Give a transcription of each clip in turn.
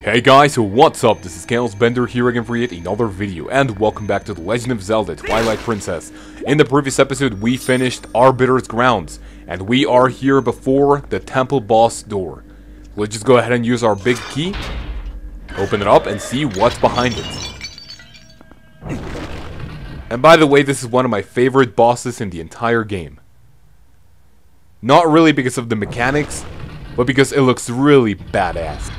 Hey guys, what's up? This is Kaozbender here again for yet another video, and welcome back to The Legend of Zelda: Twilight Princess. In the previous episode, we finished Arbiter's Grounds, and we are here before the temple boss door. Let's just go ahead and use our big key, open it up, and see what's behind it. And by the way, this is one of my favorite bosses in the entire game. Not really because of the mechanics, but because it looks really badass.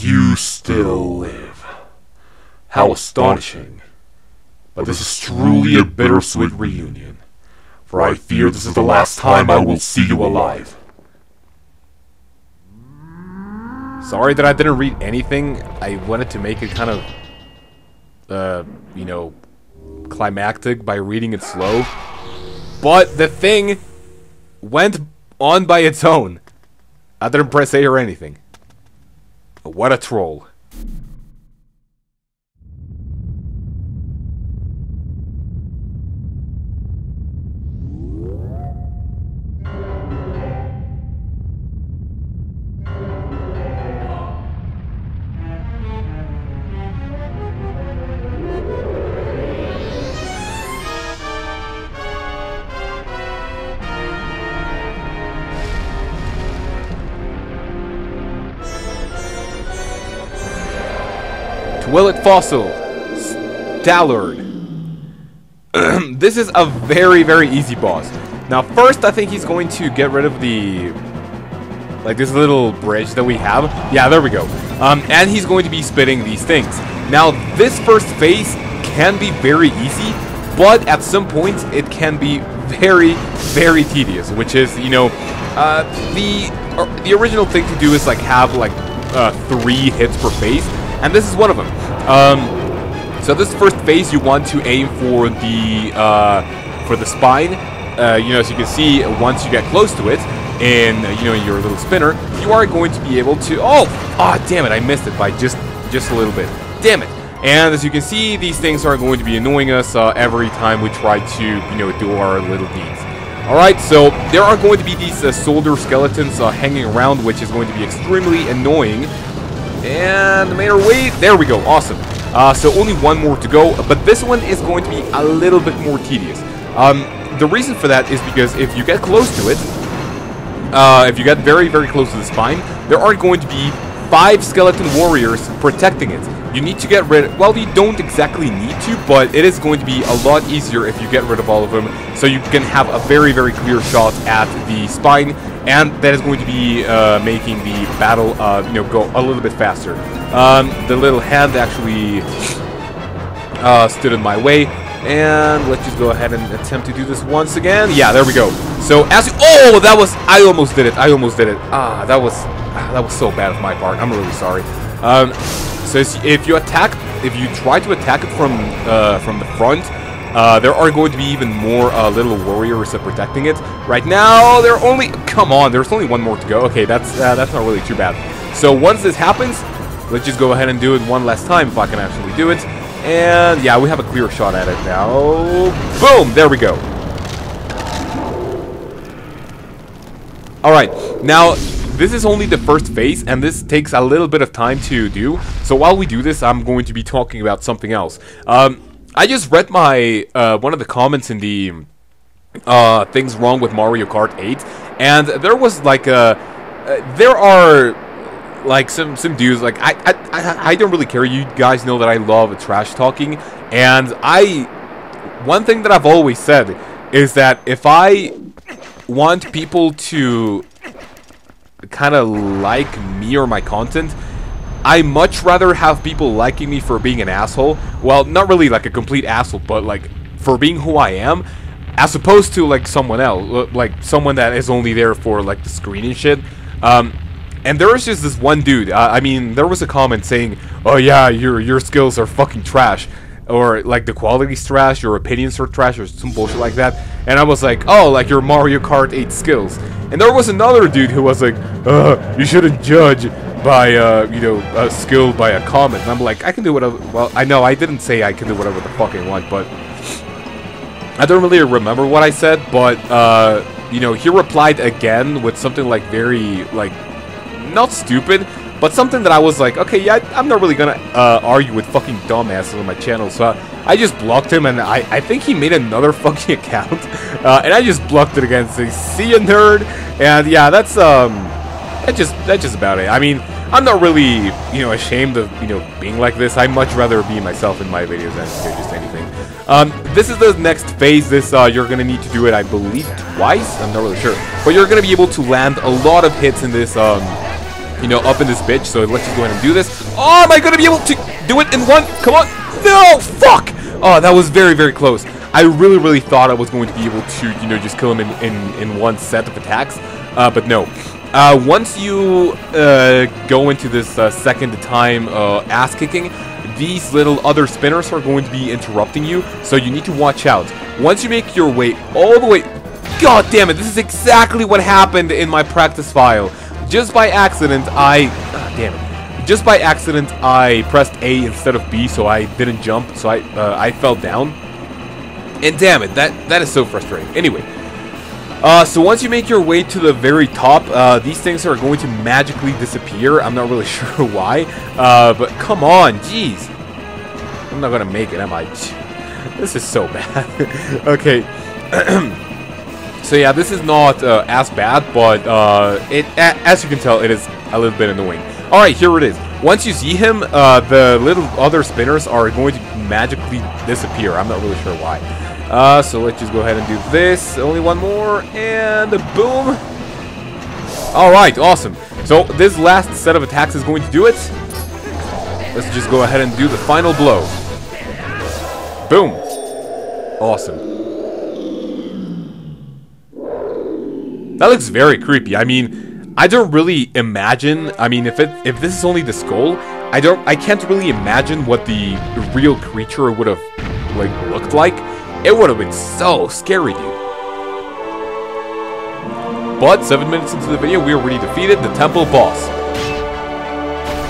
You still live. How astonishing. But this is truly a bittersweet reunion, for I fear this is the last time I will see you alive. Sorry that I didn't read anything. I wanted to make it kind of, you know, climactic by reading it slow. But the thing went on by its own. I didn't press A or anything. What a troll. Twilight Fossil, Stallard. This is a very easy boss. Now first I think he's going to get rid of the, like, this little bridge that we have. Yeah, there we go. And he's going to be spitting these things. Now this first phase can be very easy, but at some point it can be very tedious, which is, you know, the original thing to do is like have like 3 hits per phase. And this is one of them. So this first phase, you want to aim for the spine. You know, as you can see, once you get close to it, and you know your little spinner, you are going to be able to. Oh, damn it! I missed it by just a little bit. Damn it! And as you can see, these things are going to be annoying us every time we try to, you know, do our little deeds. All right, so there are going to be these soldier skeletons hanging around, which is going to be extremely annoying. And Mayor Wade, there we go, awesome. So only one more to go, but this one is going to be a little bit more tedious. The reason for that is because if you get close to it, if you get very close to the spine, there are going to be 5 skeleton warriors protecting it. You need to get rid of, well, you don't exactly need to, but it is going to be a lot easier if you get rid of all of them, so you can have a very clear shot at the spine. And that is going to be making the battle, you know, go a little bit faster. The little hand actually stood in my way, and let's just go ahead and attempt to do this once again. Yeah, there we go. So as you, oh, that was, I almost did it. I almost did it. Ah, that was so bad of my part. I'm really sorry. So if you attack, if you try to attack it from the front. There are going to be even more little warriors protecting it. Right now, they're only... Come on, there's only one more to go. Okay, that's not really too bad. So once this happens, let's just go ahead and do it one last time if I can actually do it. And yeah, we have a clear shot at it now. Boom! There we go. Alright, now... This is only the first phase, and this takes a little bit of time to do. So while we do this, I'm going to be talking about something else. I just read my one of the comments in the things wrong with Mario Kart 8, and there was like a there are like some dudes like I don't really care. You guys know that I love trash talking, and one thing that I've always said is that if I want people to kind of like me or my content, I much rather have people liking me for being an asshole, well, not really like a complete asshole, but like for being who I am, as opposed to like someone else, like someone that is only there for like the screen and shit. And there was just this one dude, I mean, there was a comment saying, oh yeah, your skills are fucking trash, or like the quality's trash, your opinions are trash, or some bullshit like that. And I was like, oh, like your Mario Kart 8 skills. And there was another dude who was like, you shouldn't judge by, you know, a skill by a comment. And I'm like, I can do whatever, well, I know I didn't say I can do whatever the fuck I want, but I don't really remember what I said, but, you know, he replied again with something like very, like, not stupid, but something that I was like, okay, yeah, I'm not really gonna argue with fucking dumbasses on my channel, so I just blocked him, and I think he made another fucking account, and I just blocked it again, saying, see ya, nerd, and yeah, that's, that's just about it. I mean, I'm not really, you know, ashamed of, you know, being like this. I'd much rather be myself in my videos than just anything. This is the next phase. This, you're gonna need to do it, I believe, twice? I'm not really sure. But you're gonna be able to land a lot of hits in this, you know, up in this bitch, so let's just go ahead and do this. Oh, am I gonna be able to do it in one? Come on. No, fuck! Oh, that was very, very close. I really, really thought I was going to be able to, you know, just kill him in one set of attacks, but no. Once you go into this second time ass-kicking, these little other spinners are going to be interrupting you, so you need to watch out. Once you make your way all the way... God damn it, this is exactly what happened in my practice file. Just by accident, I... God damn it. Just by accident, I pressed A instead of B, so I didn't jump, so I fell down. And damn it, that is so frustrating. Anyway... so once you make your way to the very top, these things are going to magically disappear. I'm not really sure why, but come on, jeez. I'm not gonna make it, am I? This is so bad. Okay. So yeah, this is not as bad, but as you can tell, it is a little bit annoying. Alright, here it is. Once you see him, the little other spinners are going to magically disappear. I'm not really sure why. So let's just go ahead and do this. Only one more, and boom! Alright, awesome. So this last set of attacks is going to do it. Let's just go ahead and do the final blow. Boom! Awesome. That looks very creepy. I mean, I don't really imagine... I mean, if this is only the skull, I can't really imagine what the real creature would have, like, looked like. It would have been so scary, dude. But 7 minutes into the video, we already defeated the temple boss.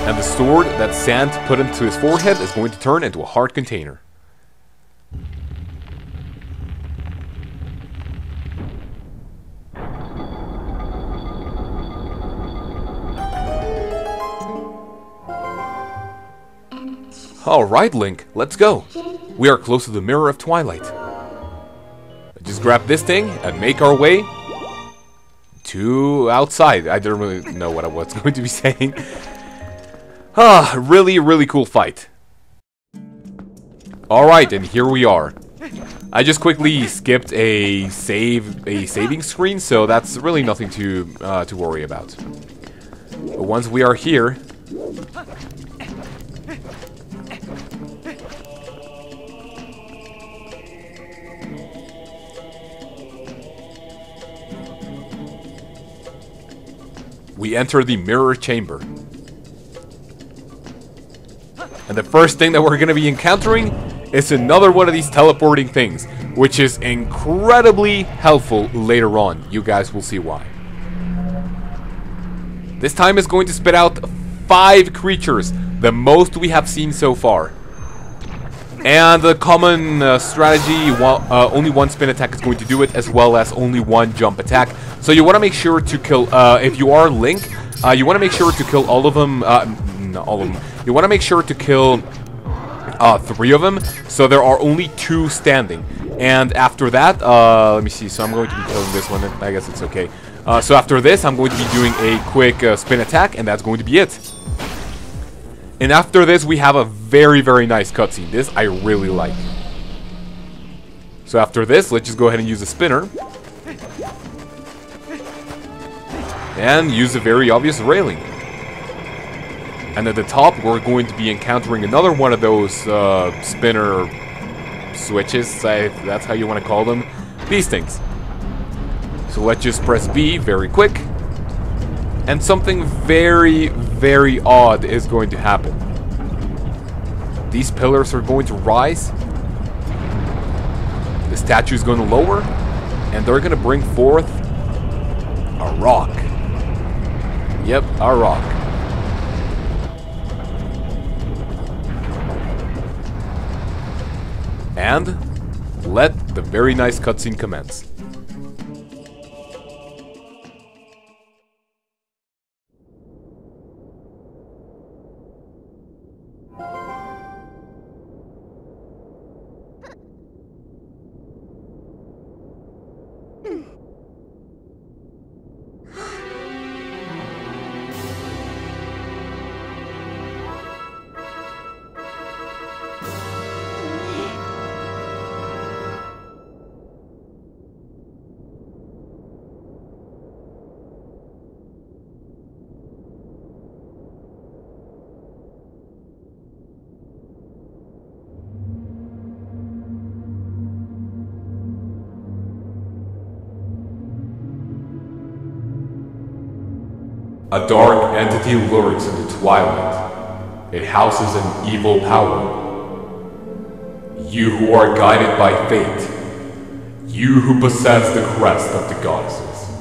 And the sword that Zant put into his forehead is going to turn into a heart container. Alright, Link, let's go. We are close to the Mirror of Twilight. Let's just grab this thing and make our way to outside. I don't really know what I was going to be saying. Ah, really, really cool fight. Alright, and here we are. I just quickly skipped a saving screen, so that's really nothing to worry about. But once we are here... we enter the mirror chamber. And the first thing that we're going to be encountering is another one of these teleporting things, which is incredibly helpful later on. You guys will see why. This time it's going to spit out 5 creatures, the most we have seen so far. And the common strategy, only one spin attack is going to do it, as well as only one jump attack. So you want to make sure to kill, if you are Link, you want to make sure to kill all of them, not all of them. You want to make sure to kill 3 of them, so there are only 2 standing. And after that, let me see, so I'm going to be killing this one, I guess it's okay. So after this, I'm going to be doing a quick spin attack, and that's going to be it. And after this, we have a very, very nice cutscene. This I really like. So after this, let's just go ahead and use the spinner. And use a very obvious railing. And at the top, we're going to be encountering another one of those spinner switches. If that's how you want to call them. These things. So let's just press B very quick. And something very, very odd is going to happen. These pillars are going to rise. The statue is going to lower. and they're going to bring forth a rock. Yep, a rock. And let the very nice cutscene commence. A dark entity lurks in the twilight. It houses an evil power. You who are guided by fate, you who possess the crest of the goddesses,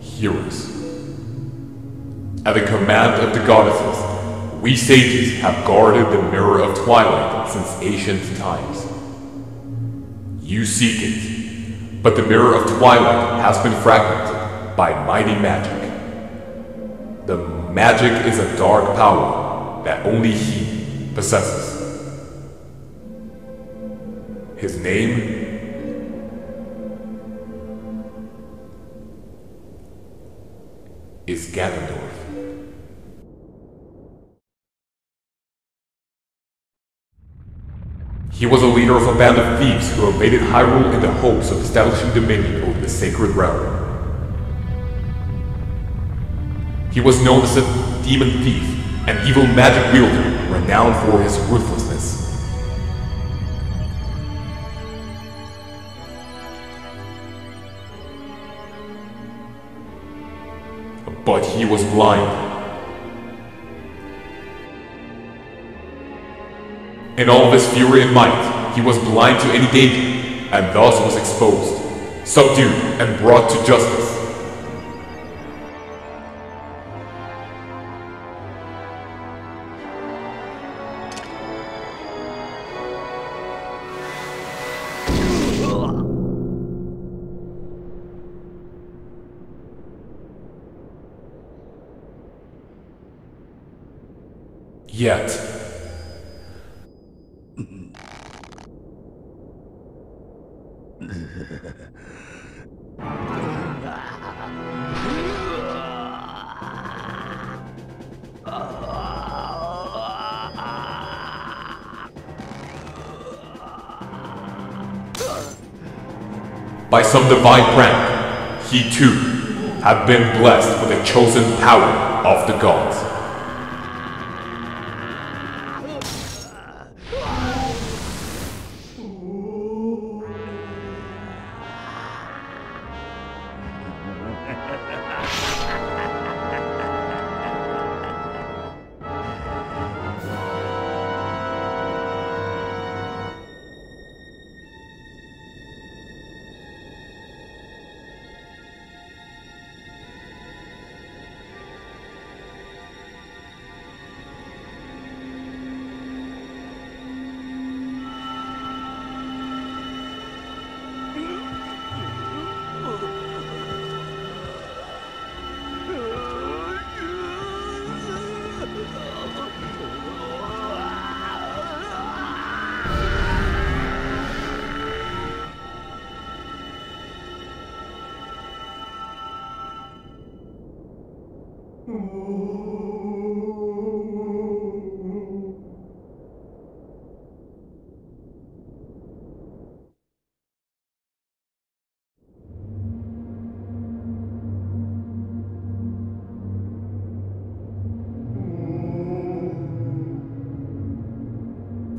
hear us. At the command of the goddesses, we sages have guarded the Mirror of Twilight since ancient times. You seek it, but the Mirror of Twilight has been fragmented by mighty magic. The magic is a dark power that only he possesses. His name is Ganondorf. He was a leader of a band of thieves who invaded Hyrule in the hopes of establishing dominion over the Sacred Realm. He was known as a demon thief, an evil magic wielder, renowned for his ruthlessness. But he was blind. In all of his fury and might, he was blind to any danger, and thus was exposed, subdued, and brought to justice. Yet, by some divine prank, he too had been blessed with the chosen power of the gods.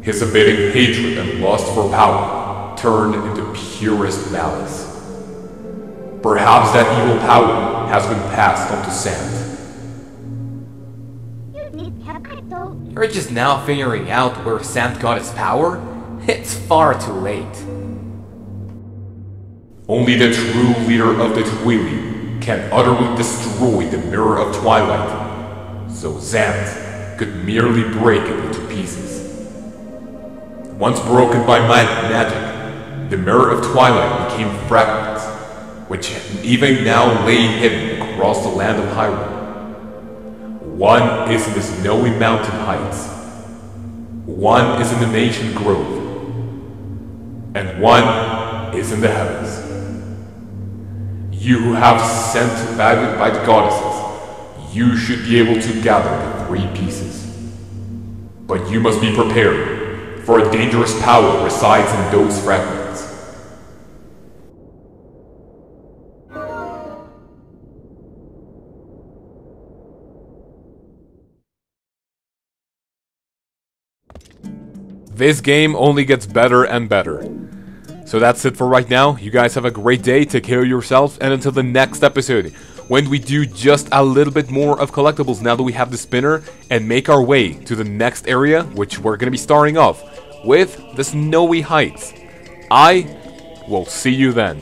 His abating hatred and lust for power turned into purest malice. Perhaps that evil power has been passed on to Zant. You're just now figuring out where Zant got his power? It's far too late. Only the true leader of the Twili can utterly destroy the Mirror of Twilight, so Zant could merely break it into pieces. Once broken by my magic, the Mirror of Twilight became fragments, which even now lay hidden across the land of Hyrule. One is in the snowy mountain heights, one is in an ancient grove, and one is in the heavens. You who have sent valued by the goddesses, you should be able to gather the three pieces. But you must be prepared, for a dangerous power resides in those fragments. This game only gets better and better. So that's it for right now. You guys have a great day, take care of yourselves, and until the next episode, when we do just a little bit more of collectibles now that we have the spinner, and make our way to the next area, which we're going to be starting off with the Snowy Heights. I will see you then.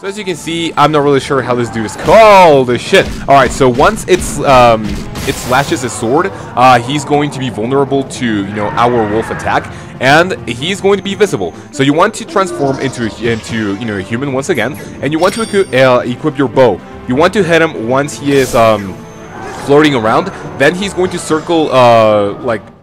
So as you can see, I'm not really sure how this dude is called. Oh, shit. Alright, so once it slashes his sword, he's going to be vulnerable to, you know, our wolf attack, and he's going to be visible. So you want to transform into a human once again, and you want to equip your bow. You want to hit him once he is floating around, then he's going to circle, like,